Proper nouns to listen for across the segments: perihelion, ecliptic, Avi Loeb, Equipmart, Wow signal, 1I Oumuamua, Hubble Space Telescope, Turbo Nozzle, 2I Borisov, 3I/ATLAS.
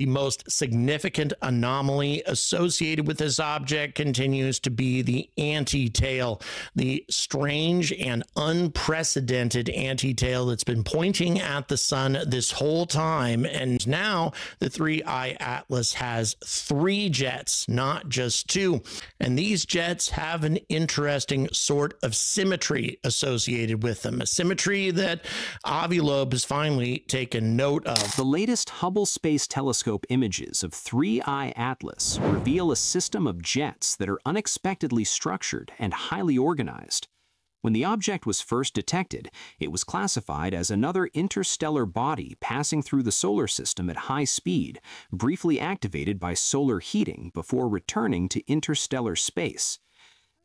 the most significant anomaly associated with this object continues to be the anti-tail, the strange and unprecedented anti-tail that's been pointing at the sun this whole time. And now the 3I Atlas has 3 jets, not just 2. And these jets have an interesting sort of symmetry associated with them, a symmetry that Avi Loeb has finally taken note of. The latest Hubble Space Telescope images of 3I Atlas reveal a system of jets that are unexpectedly structured and highly organized. When the object was first detected, it was classified as another interstellar body passing through the solar system at high speed, briefly activated by solar heating before returning to interstellar space.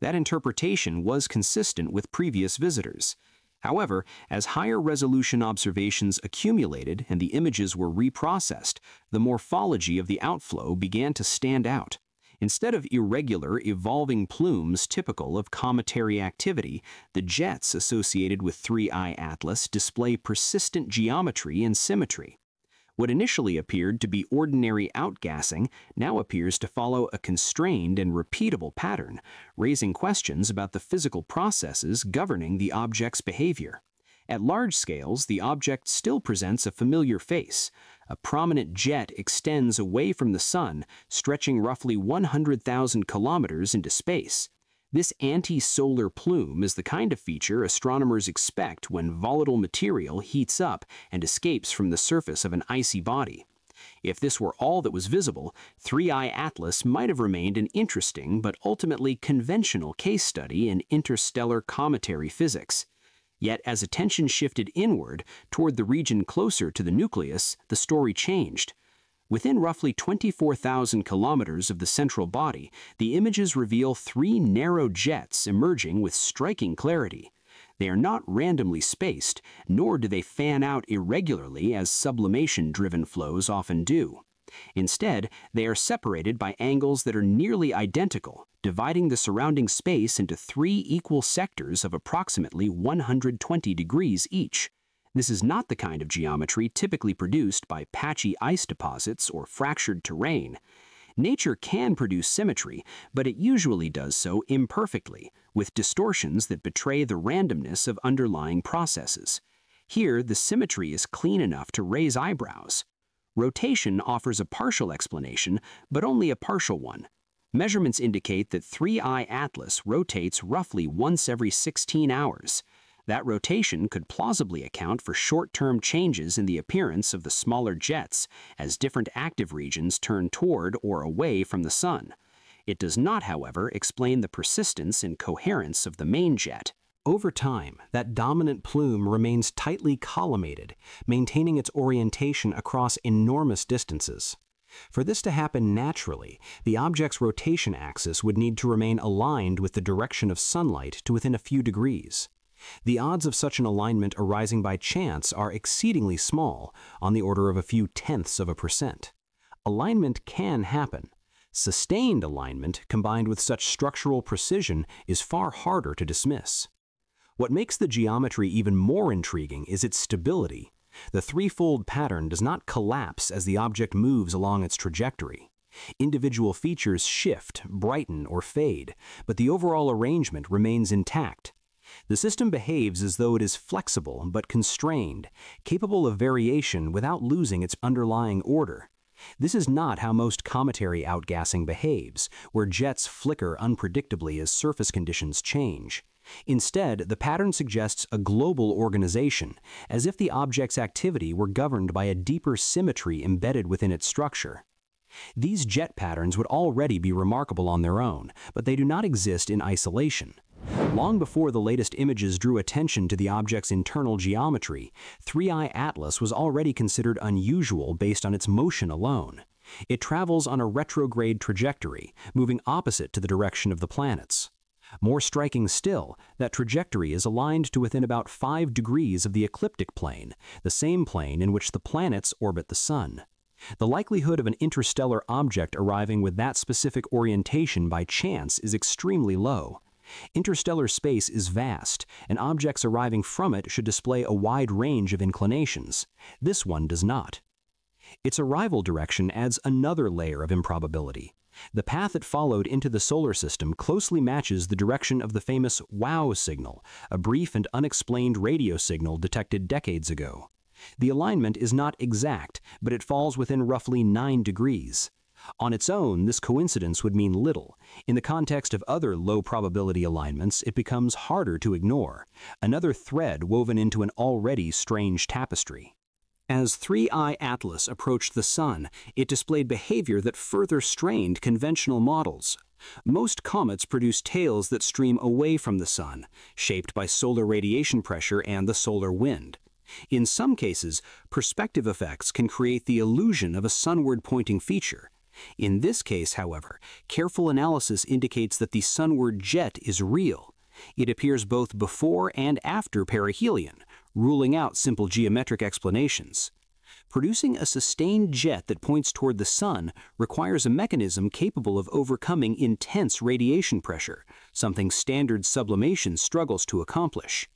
That interpretation was consistent with previous visitors. However, as higher resolution observations accumulated and the images were reprocessed, the morphology of the outflow began to stand out. Instead of irregular, evolving plumes typical of cometary activity, the jets associated with 3I Atlas display persistent geometry and symmetry. What initially appeared to be ordinary outgassing now appears to follow a constrained and repeatable pattern, raising questions about the physical processes governing the object's behavior. At large scales, the object still presents a familiar face. A prominent jet extends away from the sun, stretching roughly 100,000 kilometers into space. This anti-solar plume is the kind of feature astronomers expect when volatile material heats up and escapes from the surface of an icy body. If this were all that was visible, 3I Atlas might have remained an interesting but ultimately conventional case study in interstellar cometary physics. Yet, as attention shifted inward toward the region closer to the nucleus, the story changed. Within roughly 24,000 kilometers of the central body, the images reveal 3 narrow jets emerging with striking clarity. They are not randomly spaced, nor do they fan out irregularly as sublimation-driven flows often do. Instead, they are separated by angles that are nearly identical, dividing the surrounding space into 3 equal sectors of approximately 120 degrees each. This is not the kind of geometry typically produced by patchy ice deposits or fractured terrain. Nature can produce symmetry, but it usually does so imperfectly, with distortions that betray the randomness of underlying processes. Here, the symmetry is clean enough to raise eyebrows. Rotation offers a partial explanation, but only a partial one. Measurements indicate that 3I Atlas rotates roughly once every 16 hours. That rotation could plausibly account for short-term changes in the appearance of the smaller jets as different active regions turn toward or away from the sun. It does not, however, explain the persistence and coherence of the main jet. Over time, that dominant plume remains tightly collimated, maintaining its orientation across enormous distances. For this to happen naturally, the object's rotation axis would need to remain aligned with the direction of sunlight to within a few degrees. The odds of such an alignment arising by chance are exceedingly small, on the order of a few tenths of a percent. Alignment can happen. Sustained alignment combined with such structural precision is far harder to dismiss. What makes the geometry even more intriguing is its stability. The threefold pattern does not collapse as the object moves along its trajectory. Individual features shift, brighten, or fade, but the overall arrangement remains intact. The system behaves as though it is flexible but constrained, capable of variation without losing its underlying order. This is not how most cometary outgassing behaves, where jets flicker unpredictably as surface conditions change. Instead, the pattern suggests a global organization, as if the object's activity were governed by a deeper symmetry embedded within its structure. These jet patterns would already be remarkable on their own, but they do not exist in isolation. Long before the latest images drew attention to the object's internal geometry, 3I Atlas was already considered unusual based on its motion alone. It travels on a retrograde trajectory, moving opposite to the direction of the planets. More striking still, that trajectory is aligned to within about 5 degrees of the ecliptic plane, the same plane in which the planets orbit the sun. The likelihood of an interstellar object arriving with that specific orientation by chance is extremely low. Interstellar space is vast, and objects arriving from it should display a wide range of inclinations. This one does not. Its arrival direction adds another layer of improbability. The path it followed into the solar system closely matches the direction of the famous Wow signal, a brief and unexplained radio signal detected decades ago. The alignment is not exact, but it falls within roughly 9 degrees. On its own, this coincidence would mean little. In the context of other low-probability alignments, it becomes harder to ignore, another thread woven into an already strange tapestry. As 3I/ATLAS approached the Sun, it displayed behavior that further strained conventional models. Most comets produce tails that stream away from the Sun, shaped by solar radiation pressure and the solar wind. In some cases, perspective effects can create the illusion of a sunward-pointing feature. In this case, however, careful analysis indicates that the sunward jet is real. It appears both before and after perihelion, ruling out simple geometric explanations. Producing a sustained jet that points toward the sun requires a mechanism capable of overcoming intense radiation pressure, something standard sublimation struggles to accomplish.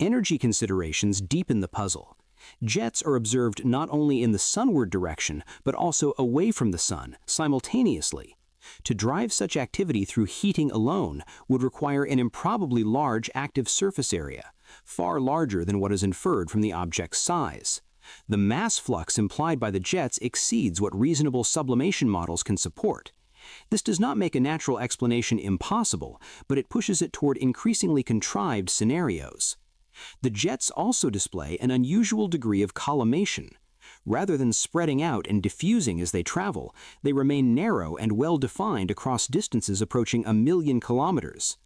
Energy considerations deepen the puzzle. Jets are observed not only in the sunward direction, but also away from the sun, simultaneously. To drive such activity through heating alone would require an improbably large active surface area, far larger than what is inferred from the object's size. The mass flux implied by the jets exceeds what reasonable sublimation models can support. This does not make a natural explanation impossible, but it pushes it toward increasingly contrived scenarios. The jets also display an unusual degree of collimation. Rather than spreading out and diffusing as they travel, they remain narrow and well-defined across distances approaching 1,000,000 kilometers.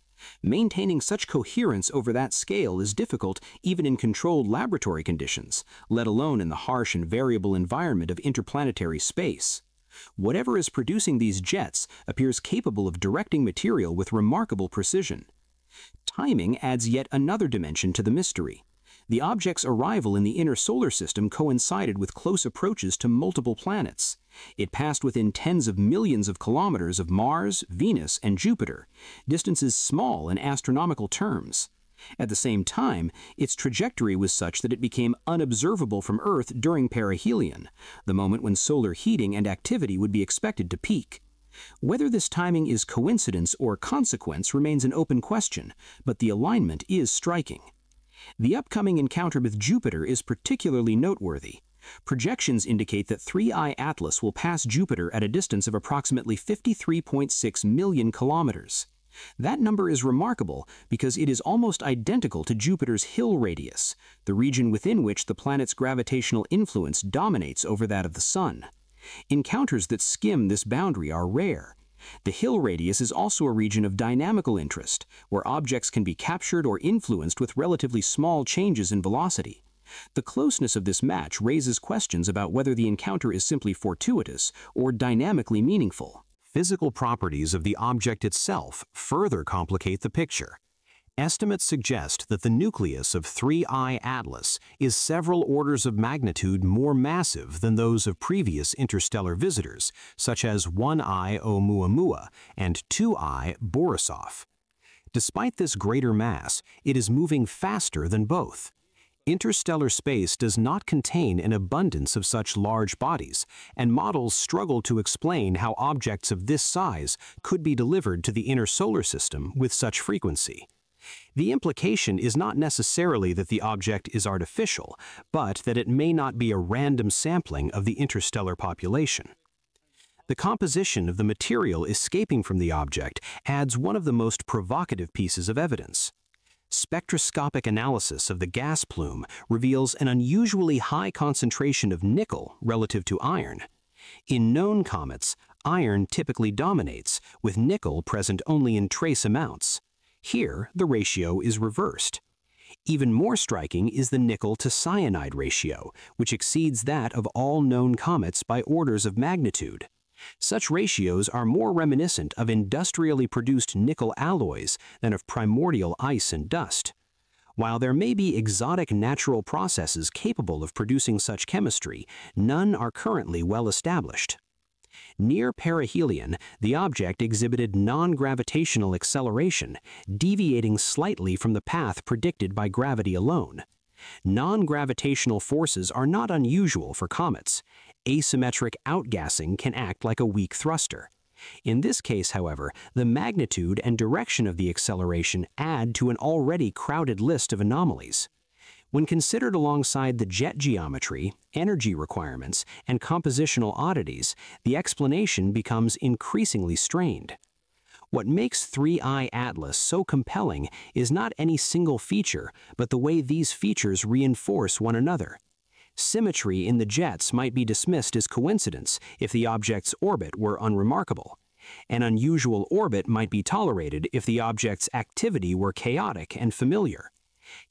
Maintaining such coherence over that scale is difficult even in controlled laboratory conditions, let alone in the harsh and variable environment of interplanetary space. Whatever is producing these jets appears capable of directing material with remarkable precision. Timing adds yet another dimension to the mystery. The object's arrival in the inner solar system coincided with close approaches to multiple planets. It passed within tens of millions of kilometers of Mars, Venus, and Jupiter, distances small in astronomical terms. At the same time, its trajectory was such that it became unobservable from Earth during perihelion, the moment when solar heating and activity would be expected to peak. Whether this timing is coincidence or consequence remains an open question, but the alignment is striking. The upcoming encounter with Jupiter is particularly noteworthy. Projections indicate that 3I/ATLAS will pass Jupiter at a distance of approximately 53.6 million kilometers. That number is remarkable because it is almost identical to Jupiter's Hill radius, the region within which the planet's gravitational influence dominates over that of the Sun. Encounters that skim this boundary are rare. The Hill radius is also a region of dynamical interest, where objects can be captured or influenced with relatively small changes in velocity. The closeness of this match raises questions about whether the encounter is simply fortuitous or dynamically meaningful. Physical properties of the object itself further complicate the picture. Estimates suggest that the nucleus of 3I/ATLAS is several orders of magnitude more massive than those of previous interstellar visitors, such as 1I Oumuamua and 2I Borisov. Despite this greater mass, it is moving faster than both. Interstellar space does not contain an abundance of such large bodies, and models struggle to explain how objects of this size could be delivered to the inner solar system with such frequency. The implication is not necessarily that the object is artificial, but that it may not be a random sampling of the interstellar population. The composition of the material escaping from the object adds one of the most provocative pieces of evidence. Spectroscopic analysis of the gas plume reveals an unusually high concentration of nickel relative to iron. In known comets, iron typically dominates, with nickel present only in trace amounts. Here, the ratio is reversed. Even more striking is the nickel to cyanide ratio, which exceeds that of all known comets by orders of magnitude. Such ratios are more reminiscent of industrially produced nickel alloys than of primordial ice and dust. While there may be exotic natural processes capable of producing such chemistry, none are currently well established. Near perihelion, the object exhibited non-gravitational acceleration, deviating slightly from the path predicted by gravity alone. Non-gravitational forces are not unusual for comets. asymmetric outgassing can act like a weak thruster. In this case, however, the magnitude and direction of the acceleration add to an already crowded list of anomalies. When considered alongside the jet geometry, energy requirements, and compositional oddities, the explanation becomes increasingly strained. What makes 3I/ATLAS so compelling is not any single feature, but the way these features reinforce one another. Symmetry in the jets might be dismissed as coincidence if the object's orbit were unremarkable. An unusual orbit might be tolerated if the object's activity were chaotic and familiar.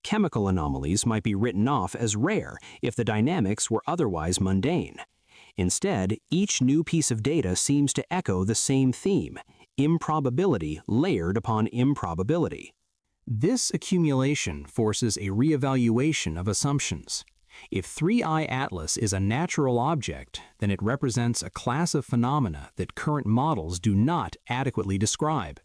Chemical anomalies might be written off as rare if the dynamics were otherwise mundane. Instead, each new piece of data seems to echo the same theme: improbability layered upon improbability. This accumulation forces a reevaluation of assumptions. If 3I/ATLAS is a natural object, then it represents a class of phenomena that current models do not adequately describe.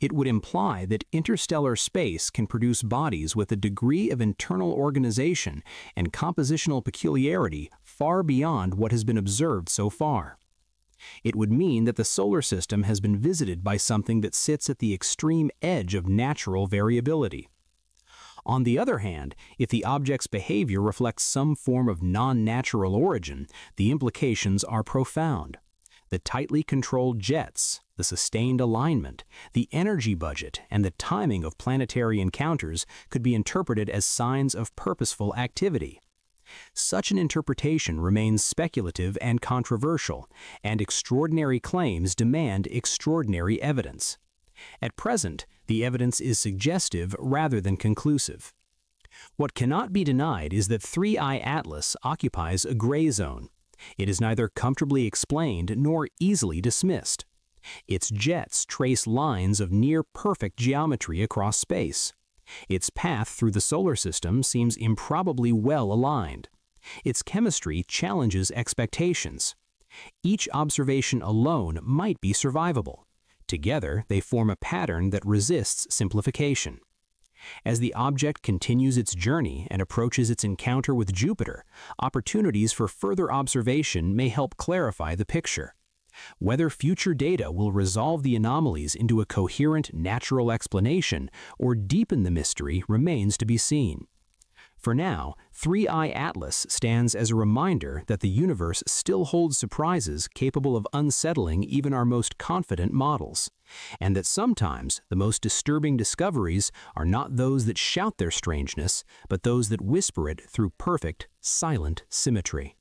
It would imply that interstellar space can produce bodies with a degree of internal organization and compositional peculiarity far beyond what has been observed so far. It would mean that the solar system has been visited by something that sits at the extreme edge of natural variability. On the other hand, if the object's behavior reflects some form of non-natural origin, the implications are profound. The tightly controlled jets, the sustained alignment, the energy budget, and the timing of planetary encounters could be interpreted as signs of purposeful activity. Such an interpretation remains speculative and controversial, and extraordinary claims demand extraordinary evidence. At present, the evidence is suggestive rather than conclusive. What cannot be denied is that 3I/ATLAS occupies a gray zone. It is neither comfortably explained nor easily dismissed. Its jets trace lines of near-perfect geometry across space. Its path through the solar system seems improbably well aligned. Its chemistry challenges expectations. Each observation alone might be survivable. Together, they form a pattern that resists simplification. As the object continues its journey and approaches its encounter with Jupiter, opportunities for further observation may help clarify the picture. Whether future data will resolve the anomalies into a coherent, natural explanation or deepen the mystery remains to be seen. For now, 3I/ATLAS stands as a reminder that the universe still holds surprises capable of unsettling even our most confident models, and that sometimes the most disturbing discoveries are not those that shout their strangeness, but those that whisper it through perfect, silent symmetry.